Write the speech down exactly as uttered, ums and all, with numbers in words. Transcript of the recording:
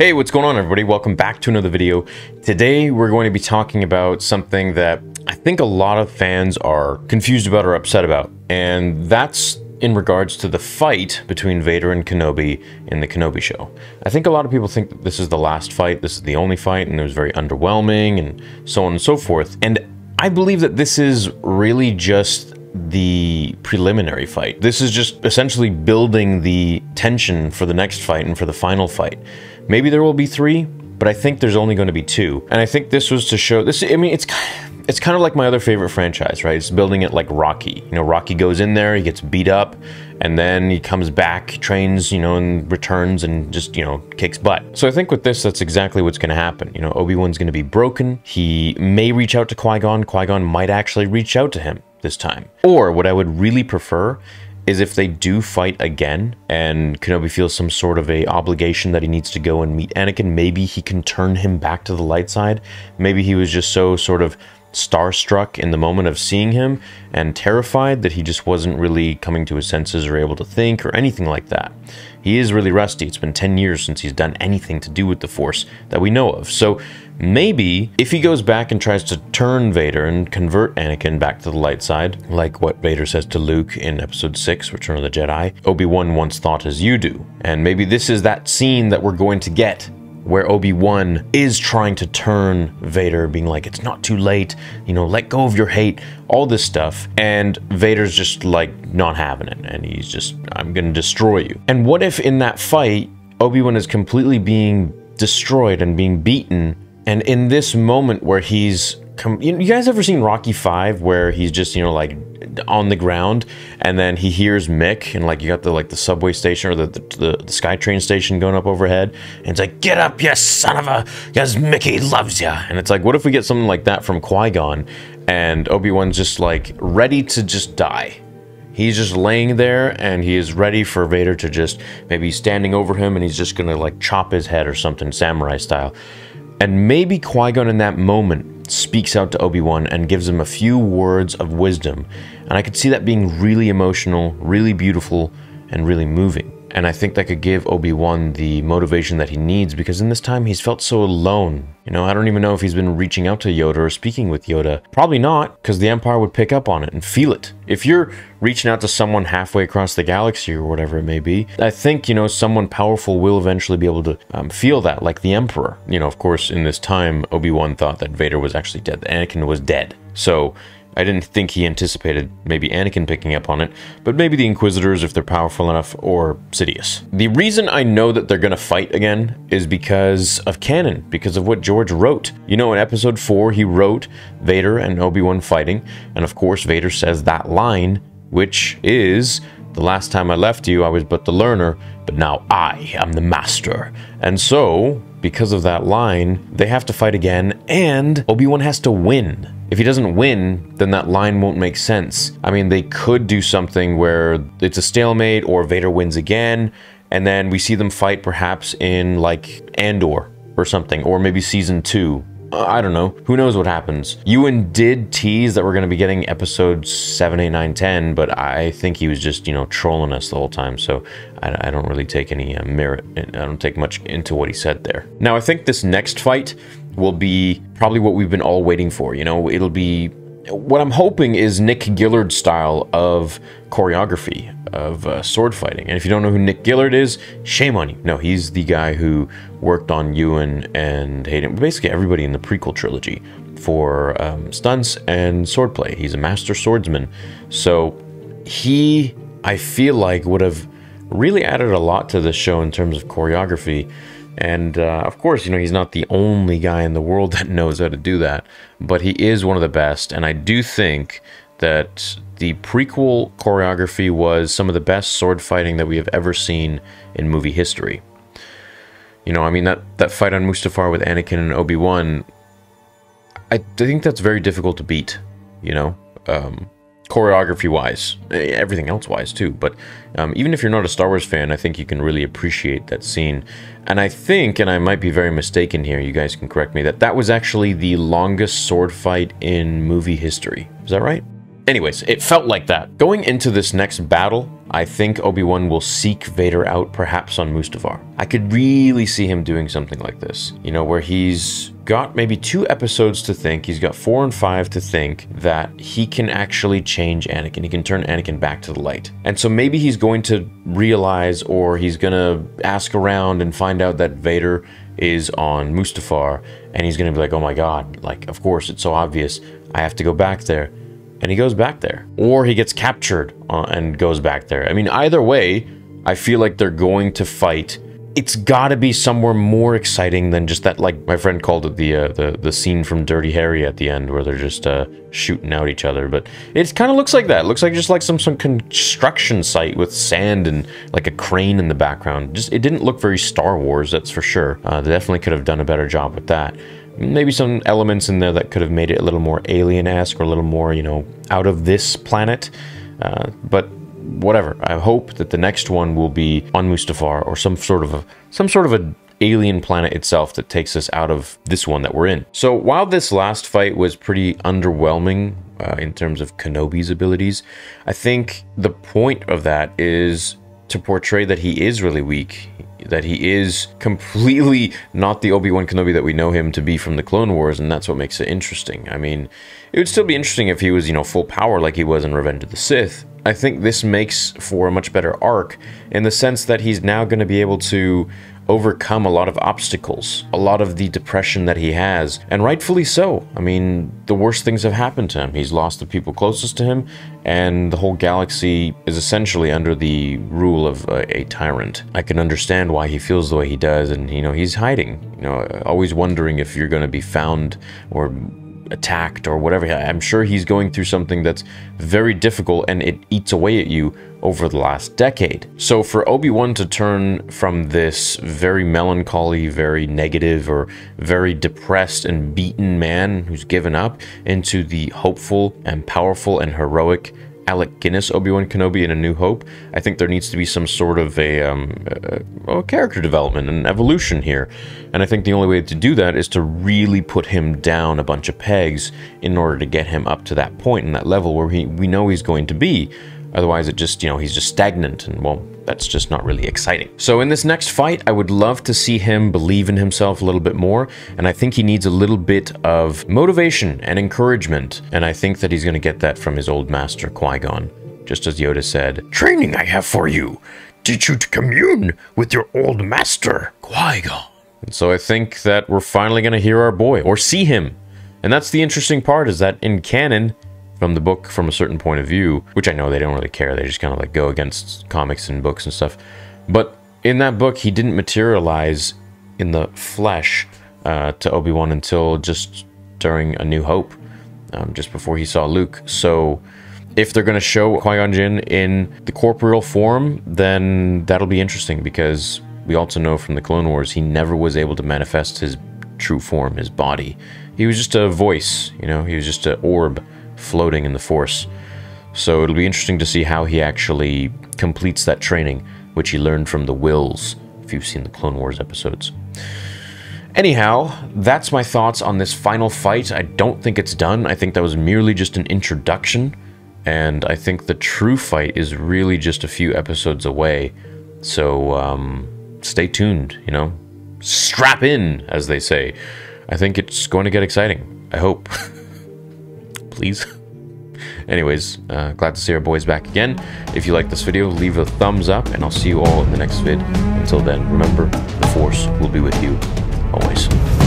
Hey, what's going on, everybody? Welcome back to another video. Today we're going to be talking about something that I think a lot of fans are confused about or upset about, and that's in regards to the fight between Vader and Kenobi in the Kenobi show. I think a lot of people think that this is the last fight, this is the only fight, and it was very underwhelming and so on and so forth, and I believe that this is really just the preliminary fight. This is just essentially building the tension for the next fight and for the final fight. Maybe there will be three, but I think there's only going to be two. And I think this was to show this. I mean, it's it's kind of like my other favorite franchise, right? It's building it like Rocky. You know, Rocky goes in there, he gets beat up, and then he comes back, trains, you know, and returns and just, you know, kicks butt. So I think with this, that's exactly what's going to happen. You know, Obi-Wan's going to be broken. He may reach out to Qui-Gon. Qui-Gon might actually reach out to him this time. Or what I would really prefer is if they do fight again and Kenobi feels some sort of a obligation that he needs to go and meet Anakin. Maybe he can turn him back to the light side. Maybe he was just so sort of starstruck in the moment of seeing him and terrified that he just wasn't really coming to his senses or able to think or anything like that. He is really rusty. It's been ten years since he's done anything to do with the Force that we know of. So maybe if he goes back and tries to turn Vader and convert Anakin back to the light side, like what Vader says to Luke in episode six, Return of the Jedi, Obi-Wan once thought as you do. And maybe this is that scene that we're going to get where Obi-Wan is trying to turn Vader, being like, it's not too late, you know, let go of your hate, all this stuff. And Vader's just like not having it. And he's just, I'm gonna destroy you. And what if in that fight, Obi-Wan is completely being destroyed and being beaten. And in this moment where he's, com you guys ever seen Rocky five where he's just, you know, like on the ground, and then he hears Mick, and like you got the like the subway station or the the, the, the SkyTrain station going up overhead, and it's like, get up, you son of a, because Mickey loves ya. And it's like, what if we get something like that from Qui-Gon, and Obi-Wan's just like ready to just die. He's just laying there, and he is ready for Vader to just, maybe he's standing over him, and he's just gonna like chop his head or something, samurai style. And maybe Qui-Gon in that moment speaks out to Obi-Wan and gives him a few words of wisdom. And I could see that being really emotional, really beautiful, and really moving. And I think that could give Obi-Wan the motivation that he needs, because in this time he's felt so alone. You know, I don't even know if he's been reaching out to Yoda or speaking with Yoda. Probably not, because the Empire would pick up on it and feel it. If you're reaching out to someone halfway across the galaxy or whatever it may be, I think, you know, someone powerful will eventually be able to um, feel that, like the Emperor. You know, of course, in this time, Obi-Wan thought that Vader was actually dead, that Anakin was dead. So I didn't think he anticipated maybe Anakin picking up on it, but maybe the Inquisitors if they're powerful enough, or Sidious. The reason I know that they're gonna fight again is because of canon, because of what George wrote. You know, in episode four, he wrote Vader and Obi-Wan fighting, and of course Vader says that line, which is, the last time I left you, I was but the learner, but now I am the master. And so, because of that line, they have to fight again, and Obi-Wan has to win. If he doesn't win, then that line won't make sense. I mean, they could do something where it's a stalemate, or Vader wins again, and then we see them fight perhaps in, like, Andor or something, or maybe season two. I don't know. Who knows what happens? Ewan did tease that we're going to be getting episodes seven, eight, nine, ten, but I think he was just, you know, trolling us the whole time, so I, I don't really take any uh, merit, and I don't take much into what he said there. Now, I think this next fight will be probably what we've been all waiting for, you know? It'll be, what I'm hoping is Nick Gillard style of choreography, of uh, sword fighting. And if you don't know who Nick Gillard is, shame on you. No, he's the guy who worked on Ewan and Hayden, basically everybody in the prequel trilogy for um, stunts and swordplay. He's a master swordsman. So he, I feel like, would have really added a lot to this show in terms of choreography. And uh, of course, you know, he's not the only guy in the world that knows how to do that, but he is one of the best. And I do think that the prequel choreography was some of the best sword fighting that we have ever seen in movie history. You know, I mean, that, that fight on Mustafar with Anakin and Obi-Wan, I think that's very difficult to beat, you know, um, choreography-wise, everything else-wise too. But um, even if you're not a Star Wars fan, I think you can really appreciate that scene. And I think, and I might be very mistaken here, you guys can correct me, that that was actually the longest sword fight in movie history. Is that right? Anyways, it felt like that. Going into this next battle, I think Obi-Wan will seek Vader out, perhaps on Mustafar. I could really see him doing something like this, you know, where he's got maybe two episodes to think, he's got four and five to think that he can actually change Anakin, he can turn Anakin back to the light. And so maybe he's going to realize, or he's gonna ask around and find out that Vader is on Mustafar, and he's gonna be like, oh my god, like, of course, it's so obvious, I have to go back there. And he goes back there, or he gets captured uh, and goes back there. I mean, either way, I feel like they're going to fight. It's got to be somewhere more exciting than just that, like my friend called it, the uh, the the scene from Dirty Harry at the end, where they're just uh, shooting out each other. But it kind of looks like that. It looks like just like some some construction site with sand and like a crane in the background. Just it didn't look very Star Wars, that's for sure. Uh, they definitely could have done a better job with that. Maybe some elements in there that could have made it a little more alien-esque, or a little more, you know, out of this planet. Uh, but whatever. I hope that the next one will be on Mustafar, or some sort of a, some sort of a alien planet itself that takes us out of this one that we're in. So while this last fight was pretty underwhelming uh, in terms of Kenobi's abilities, I think the point of that is to portray that he is really weak, that he is completely not the Obi-Wan Kenobi that we know him to be from the Clone Wars, and that's what makes it interesting. I mean, it would still be interesting if he was, you know, full power like he was in Revenge of the Sith. I think this makes for a much better arc, in the sense that he's now going to be able to overcome a lot of obstacles, a lot of the depression that he has, and rightfully so. I mean, the worst things have happened to him. He's lost the people closest to him, and the whole galaxy is essentially under the rule of uh, a tyrant. I can understand why he feels the way he does, and, you know, he's hiding, you know, always wondering if you're going to be found or attacked or whatever. I'm sure he's going through something that's very difficult, and it eats away at you over the last decade. So for Obi-Wan to turn from this very melancholy, very negative, or very depressed and beaten man who's given up into the hopeful and powerful and heroic Alec Guinness Obi-Wan Kenobi in A New Hope, I think there needs to be some sort of a, um, a, a character development and evolution here. And I think the only way to do that is to really put him down a bunch of pegs in order to get him up to that point and that level where he, we know he's going to be. Otherwise, it just, you know, he's just stagnant, and, well, that's just not really exciting. So in this next fight, I would love to see him believe in himself a little bit more, and I think he needs a little bit of motivation and encouragement, and I think that he's going to get that from his old master, Qui-Gon. Just as Yoda said, "Training I have for you. Teach you to commune with your old master, Qui-Gon." And so I think that we're finally going to hear our boy, or see him. And that's the interesting part, is that in canon, from the book, from a certain point of view, which I know they don't really care, they just kind of like go against comics and books and stuff, but in that book he didn't materialize in the flesh uh, to Obi-Wan until just during A New Hope, um, just before he saw Luke. So if they're going to show Qui-Gon Jinn in the corporeal form, then that'll be interesting, because we also know from the Clone Wars he never was able to manifest his true form, his body. He was just a voice, you know, he was just an orb floating in the Force. So it'll be interesting to see how he actually completes that training, which he learned from the Wills, if you've seen the Clone Wars episodes. Anyhow, that's my thoughts on this final fight. I don't think it's done. I think that was merely just an introduction, and I think the true fight is really just a few episodes away. So um, stay tuned, you know. Strap in, as they say. I think it's going to get exciting. I hope. Please. Anyways, uh, glad to see our boys back again. If you like this video, leave a thumbs up, and I'll see you all in the next vid. Until then, remember, the Force will be with you always.